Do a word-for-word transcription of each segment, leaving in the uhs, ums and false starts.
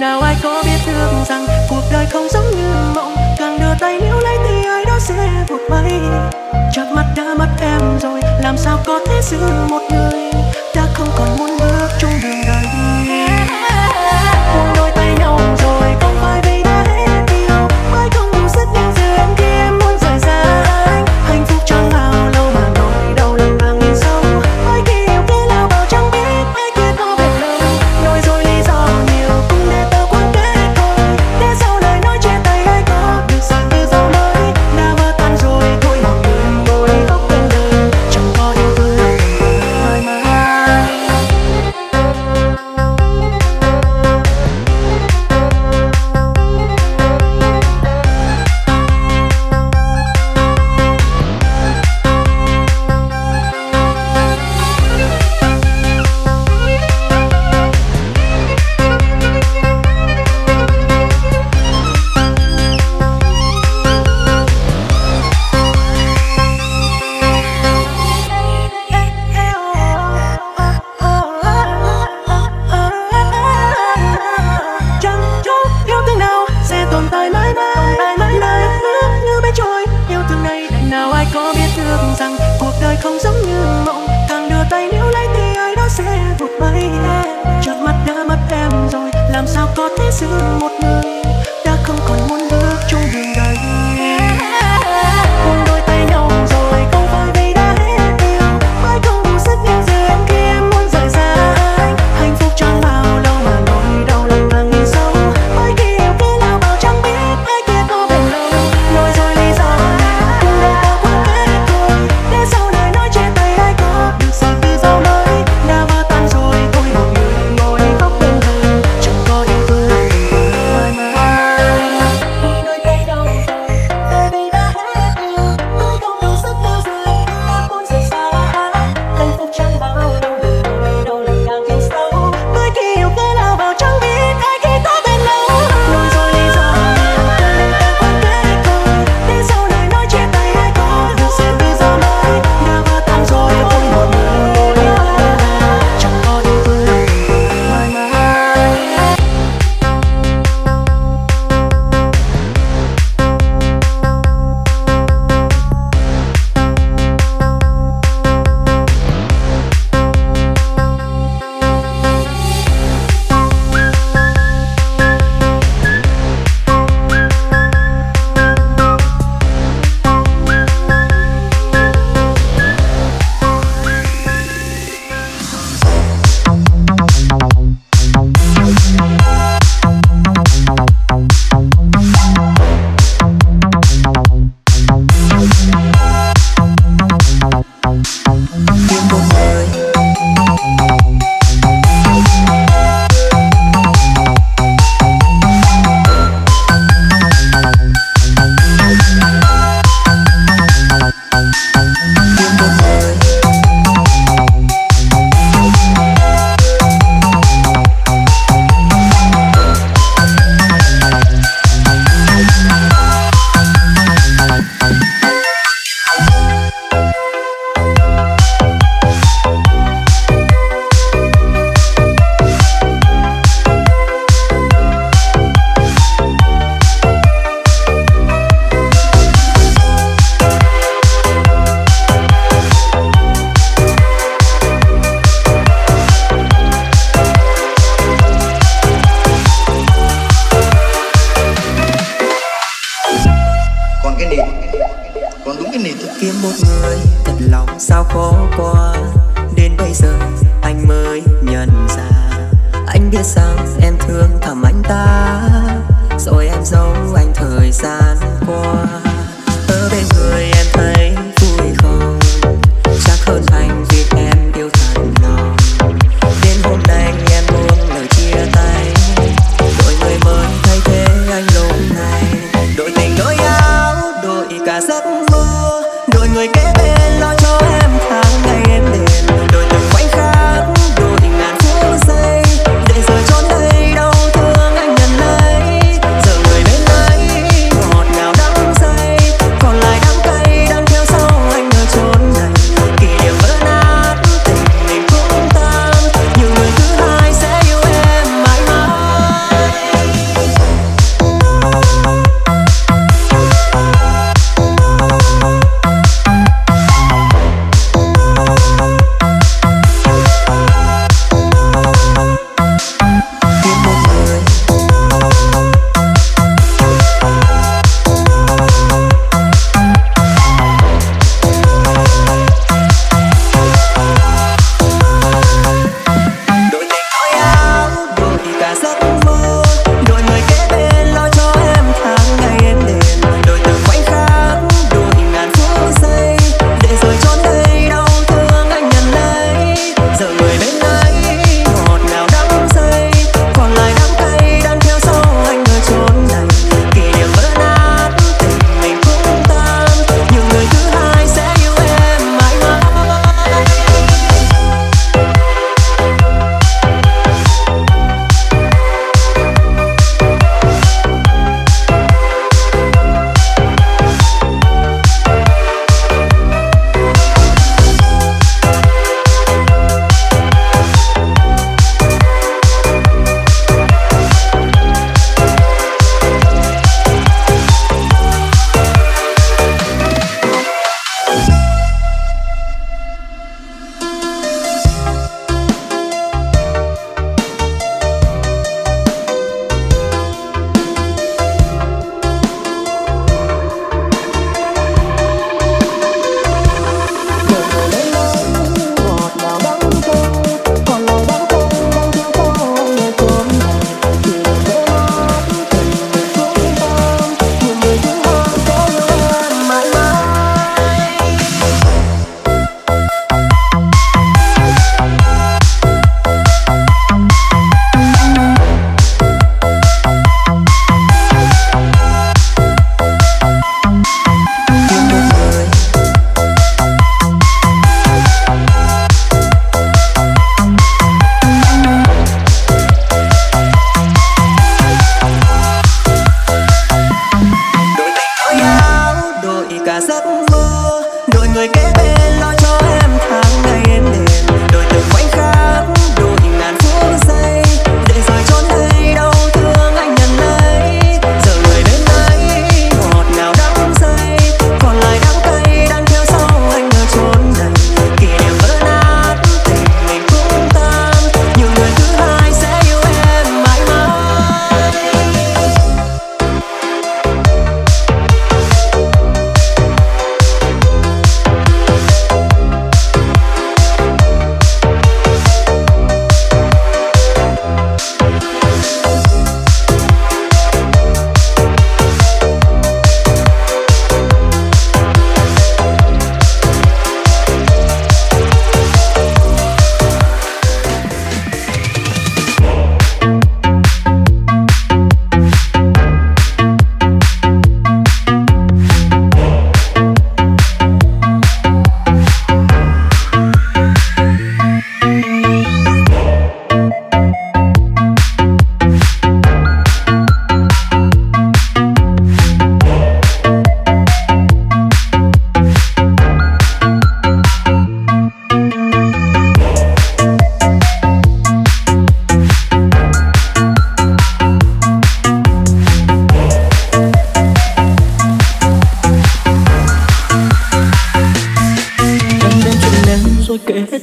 nào ai có biết được rằng cuộc đời không giống như mộng, càng đưa tay níu lấy thì ai đó sẽ vụt bay. Chợt mắt đã mất em rồi, làm sao có thể giữ một người ta không còn muốn bước chung đường đời. Buông đôi tay nhau rồi, không phải vì đã hết yêu, phải không đủ sức nhưng giờ em kia em muốn rời xa anh. Hạnh phúc chẳng bao lâu mà nỗi đau lần càng nhìn sâu. Ai kia yêu kia lao vào chẳng biết, ai kia có về lâu. Nói rồi lý do nhiều cũng để tao quên kết thôi. Để sau lời nói chia tay ai có được rằng như dấu mới. Đã vỡ tan rồi thôi mọi người ngồi khóc bên đời. Chẳng có yêu thương mãi mãi. Ngọt ngào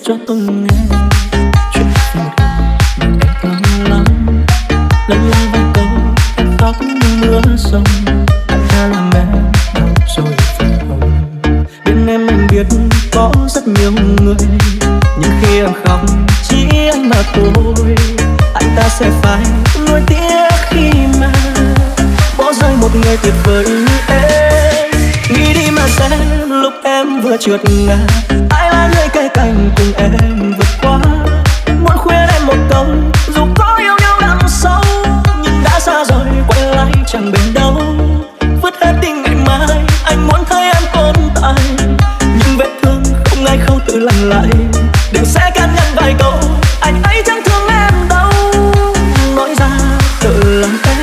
cho tôi nghe chuyện tình cảm mình còn lắm lắm lắm vài câu em khóc như mưa sông anh ta làm em đau rồi phải không? Bên em anh biết có rất nhiều người nhưng khi em khóc chỉ anh mà thôi anh ta sẽ phải nuối tiếc khi mà bỏ rơi một người tuyệt vời như em. Nghĩ đi mà xem lúc em vừa trượt ngã ai là người cay cành cùng em vượt qua. Muốn khuyên em một câu dù có yêu nhau đậm sâu nhưng đã xa rồi quay lại chẳng bền đâu. Vứt hết tình ngày mai anh muốn thấy em tồn tại nhưng vết thương không ai khâu tự lành lại. Đừng sẽ can nhăn vài câu anh ấy chẳng thương em đâu, nói ra tự làm em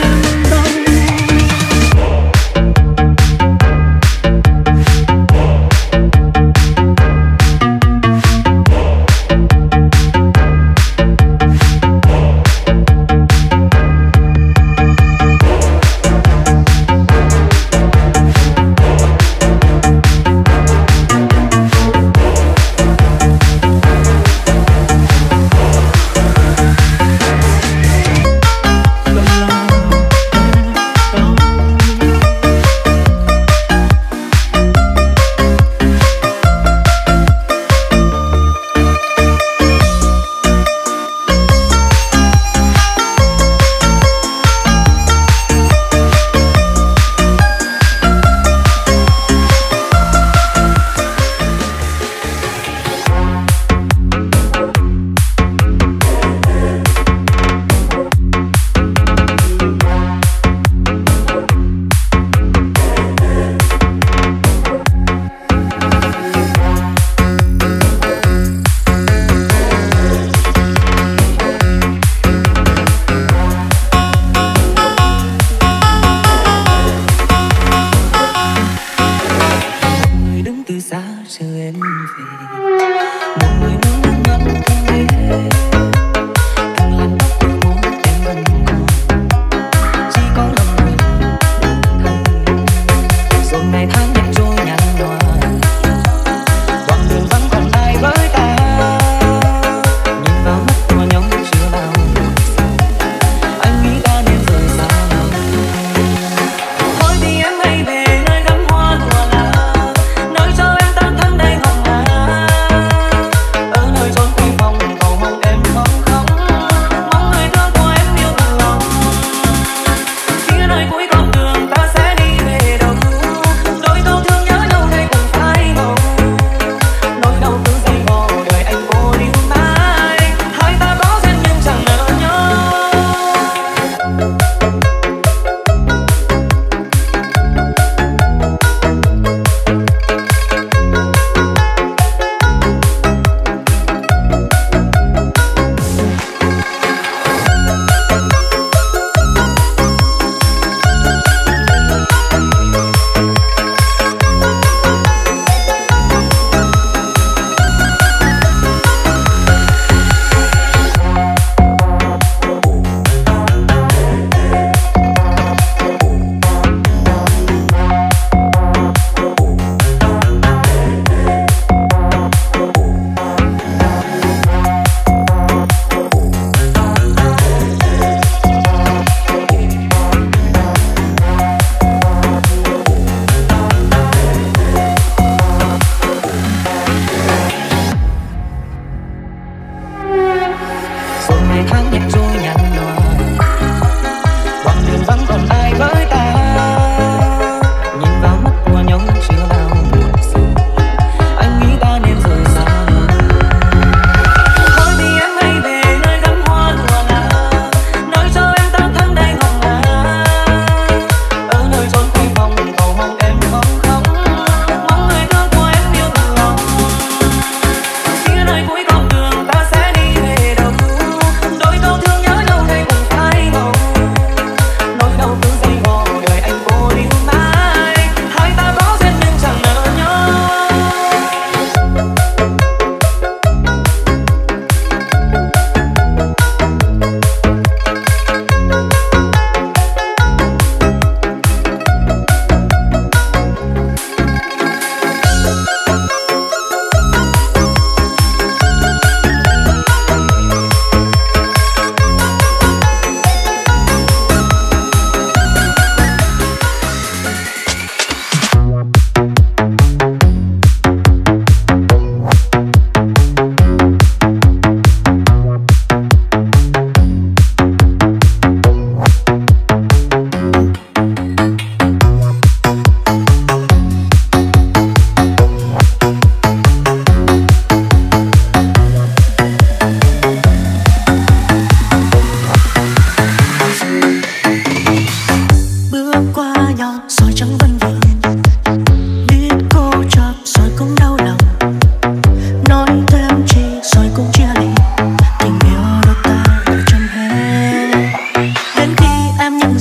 Anh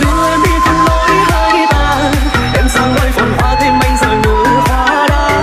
đưa đi thân lối hai ta, em sang nơi phồn hoa thêm anh giờ nụ hoa đá.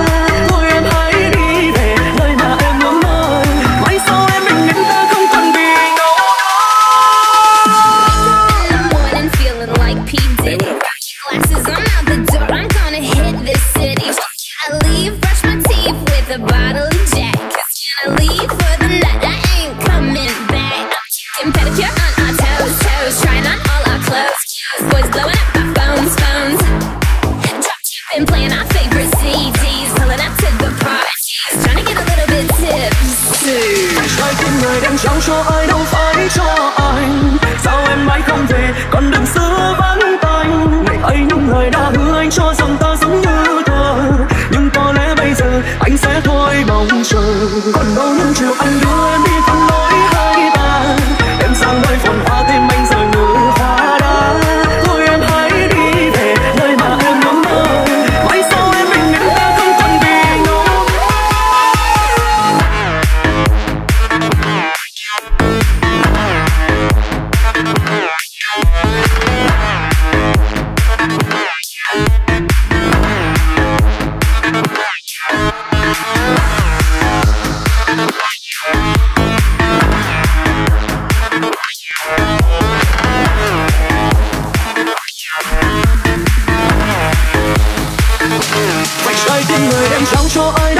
cho ai đâu phải cho anh. Sao em mãi không về còn đừng giữ vắng anh. Ngày ấy những lời đã hứa anh cho rằng ta giống như thua, nhưng có lẽ bây giờ anh sẽ thôi mong chờ. Còn đâu những chiều anh đưa em đi thăm lối hai ta, em sang nơi phồn hoa tim anh giờ ngủ hoa đá. Thôi em hãy đi về nơi mà em ngắm mơ, mai sau em mình em ta không cần vì nhau. Hãy subscribe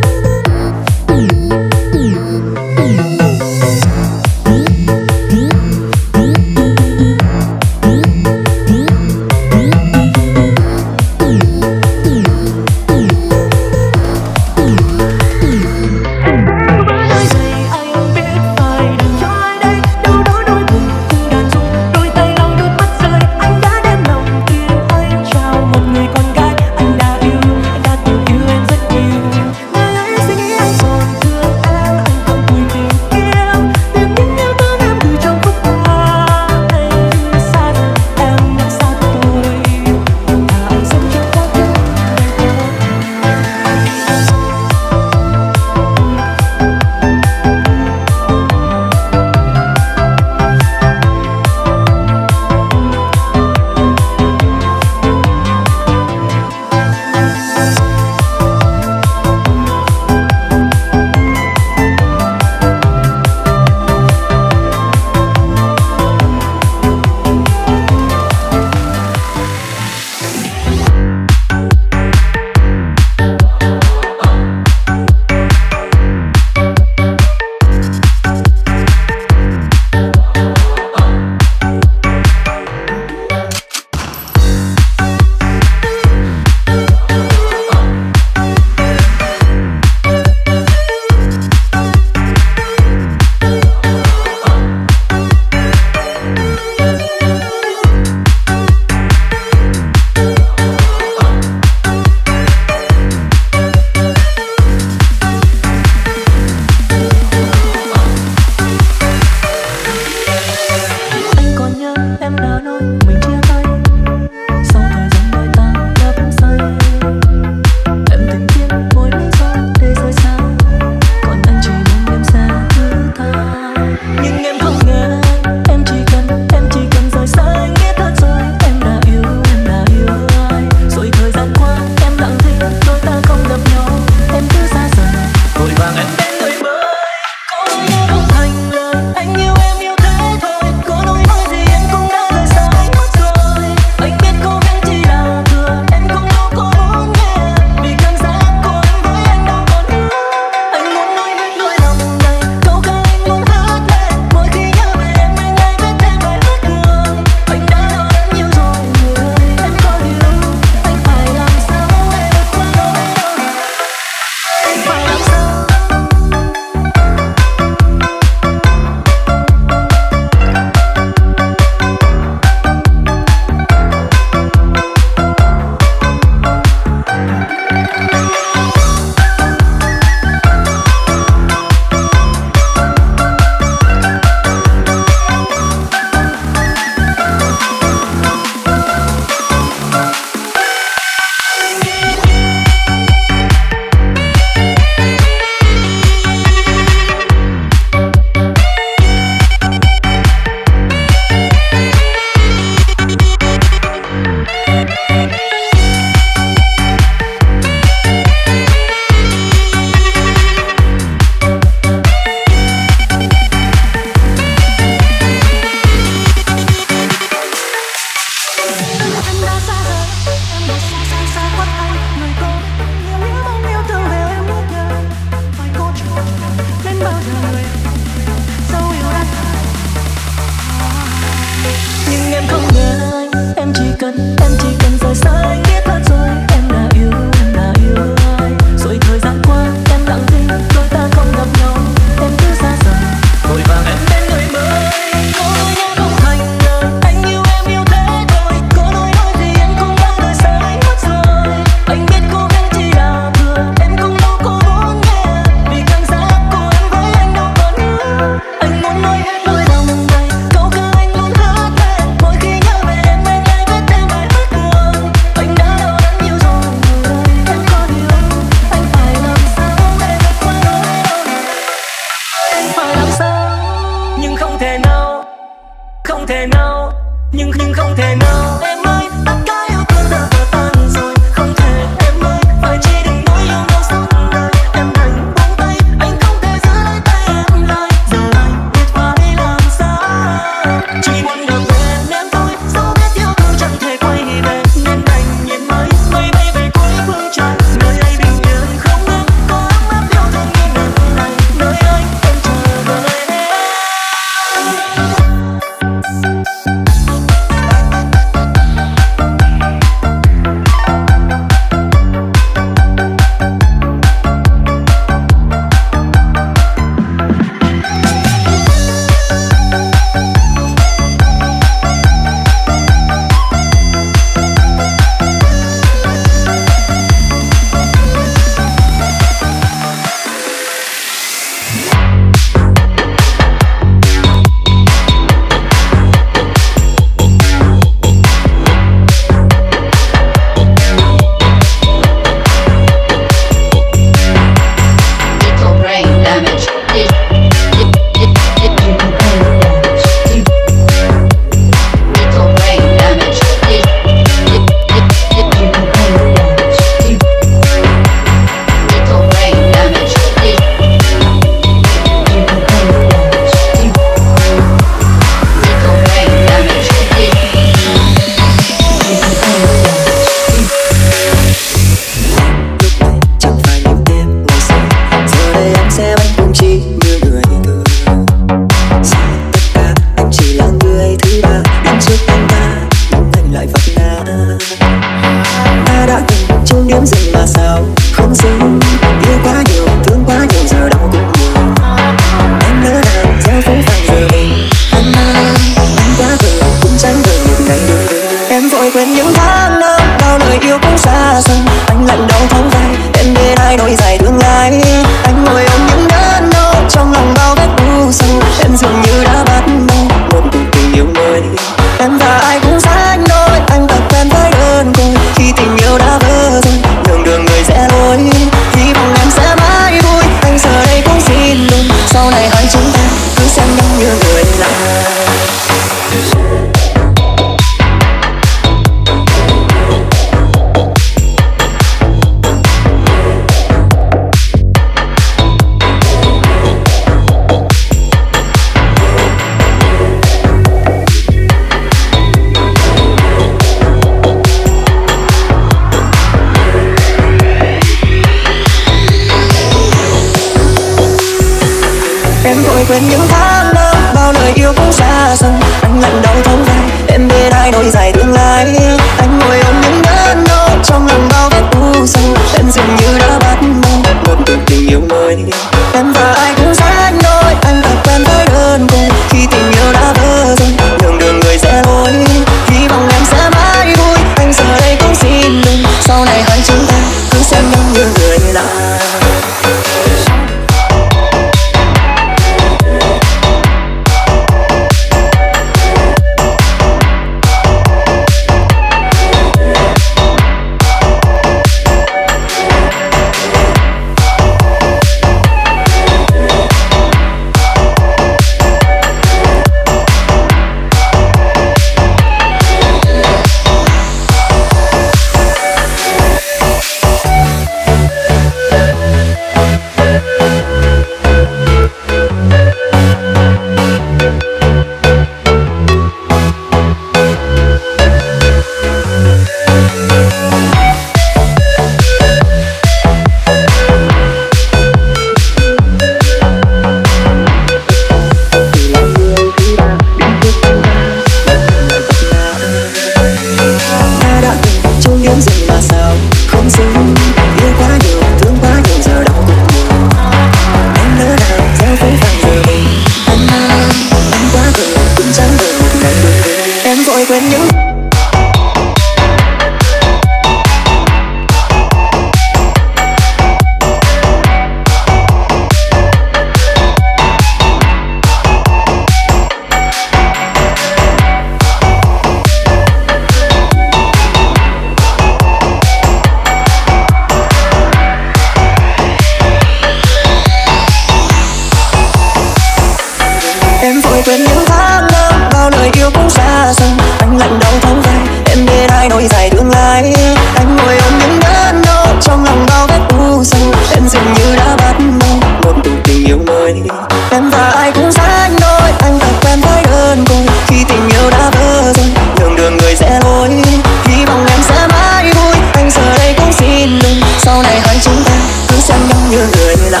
sau này hỏi chúng ta cứ xem nhau như người lạ.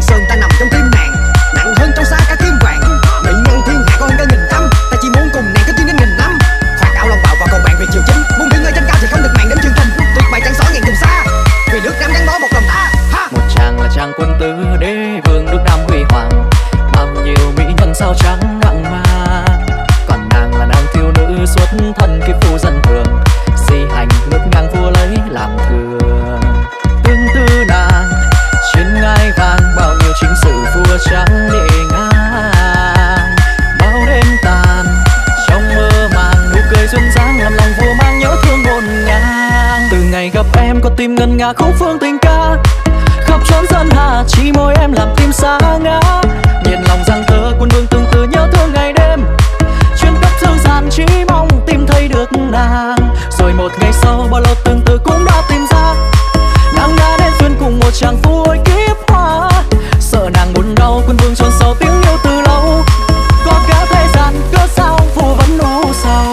Sơn ta nằm trong tim chàng quân tử đế vương nước Nam huy hoàng, bao nhiêu mỹ nhân sao trắng ngặng ma. Còn nàng là nàng thiếu nữ xuất thân kiếp phu dân thường, di hành nước ngang vua lấy làm thường. Tương tư nàng trên ngai vàng, bao nhiêu chính sự vua trắng đệ ngang. Bao đêm tàn trong mơ màng, nụ cười duyên dáng làm lòng vua mang nhớ thương ngổn ngang. Từ ngày gặp em con tim ngân nga khúc phương tình ca, khắp chốn dân hà chỉ môi em làm tim xa ngã. Nhìn lòng rằng thơ quân vương tương tư nhớ thương ngày đêm, chuyên cấp dương gian chỉ mong tìm thấy được nàng. Rồi một ngày sau bao lâu tương tư cũng đã tìm ra, nàng đã đến duyên cùng một chàng phu ôi kiếp hoa. Sợ nàng buồn đau quân vương chôn sâu tiếng yêu từ lâu, có cả thế gian cớ sao phu vẫn u sầu.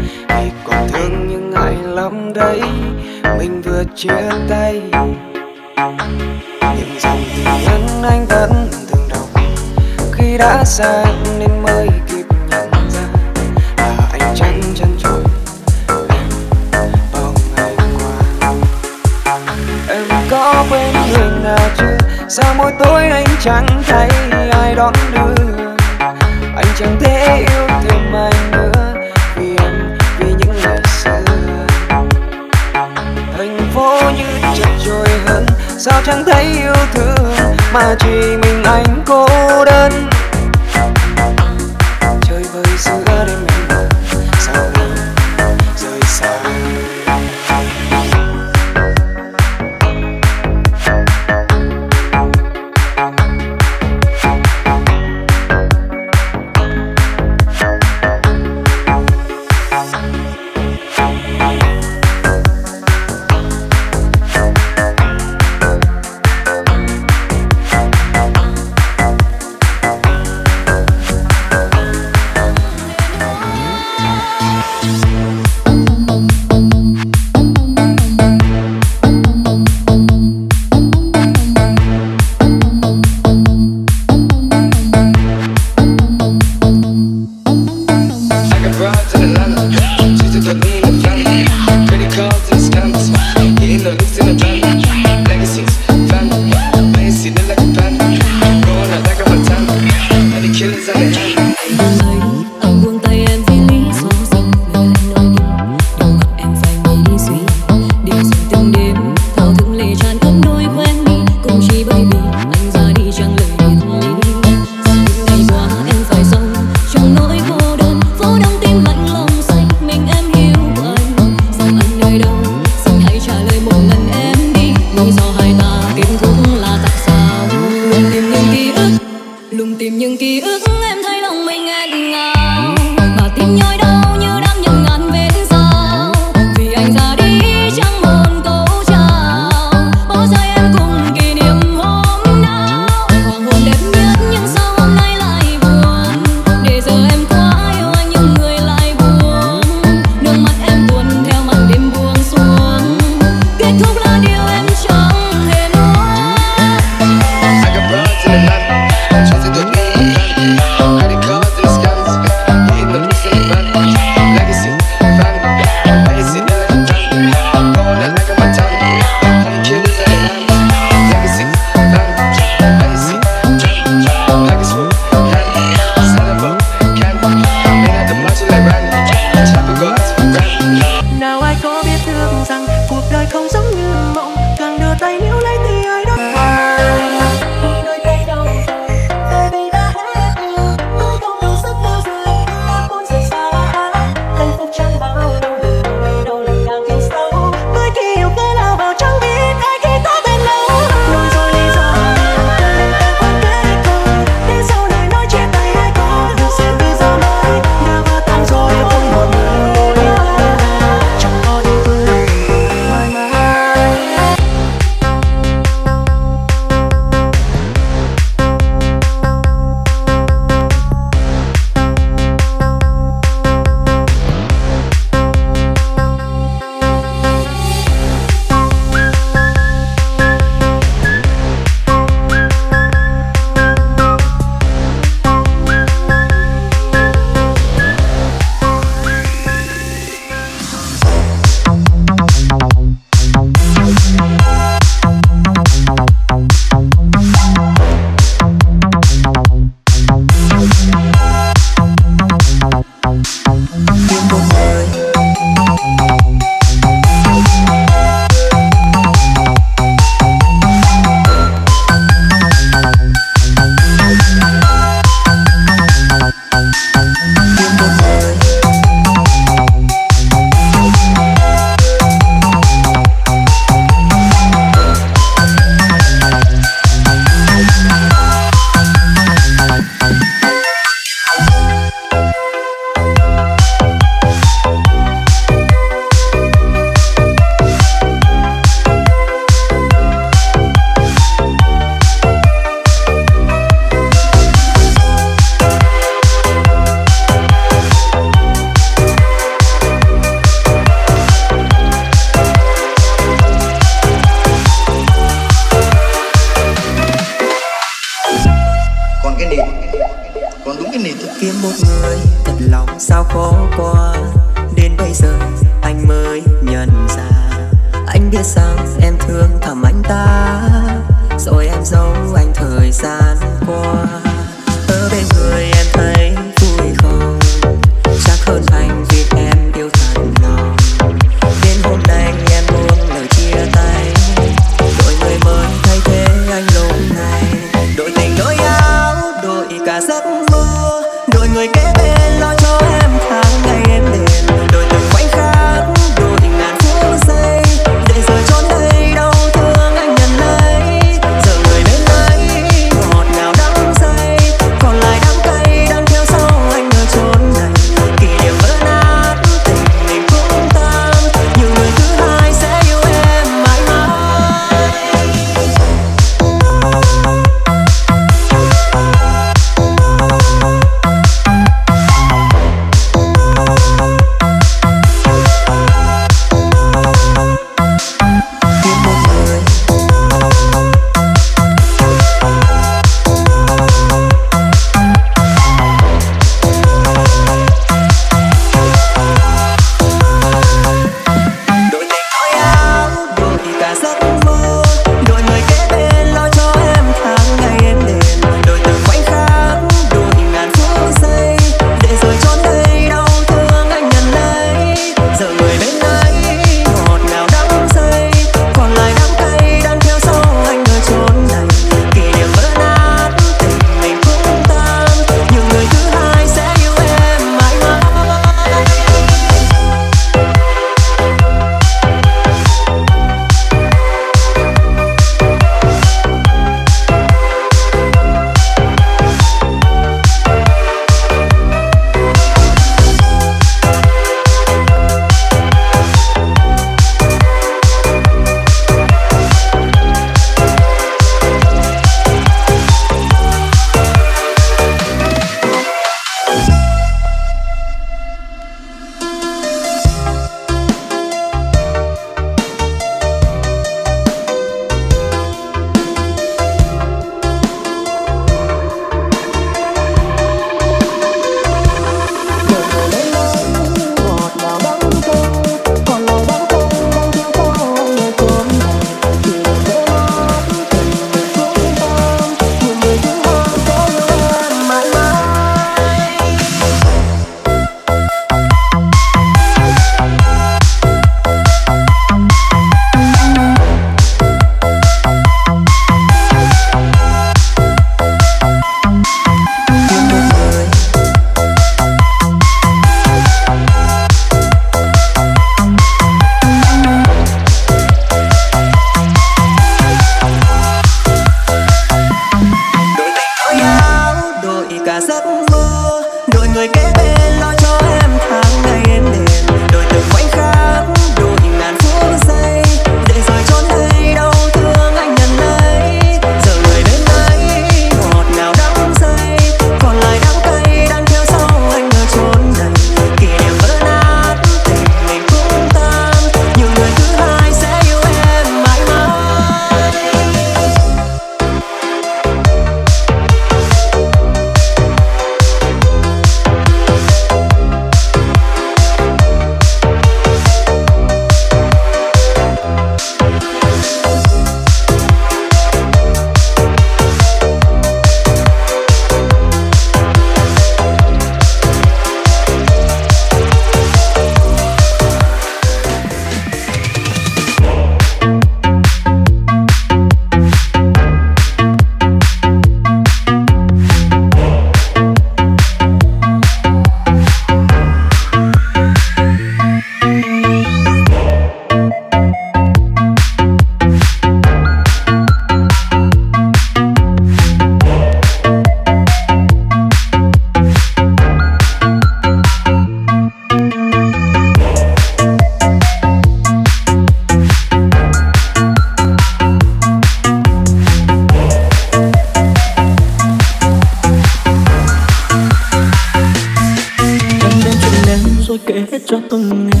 cho tôi nghe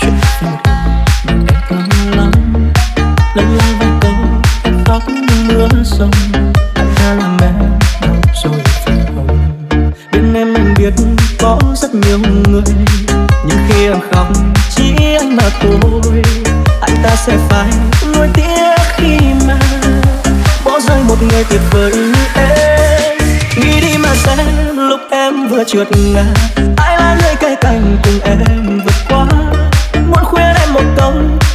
chuyện tình cảm mình căng lắm, lăn lăn vài câu em tóc mưa sông anh ta làm em đau rồi phải không? Bên em anh biết có rất nhiều người, nhưng khi em khóc chỉ anh mà thôi, anh ta sẽ phải nuối tiếc khi mà bỏ rơi một người tuyệt vời như em. Nghĩ đi mà xem lúc em vừa trượt ngã, ai là người cây cành cùng em vượt qua, muốn khuyên em một câu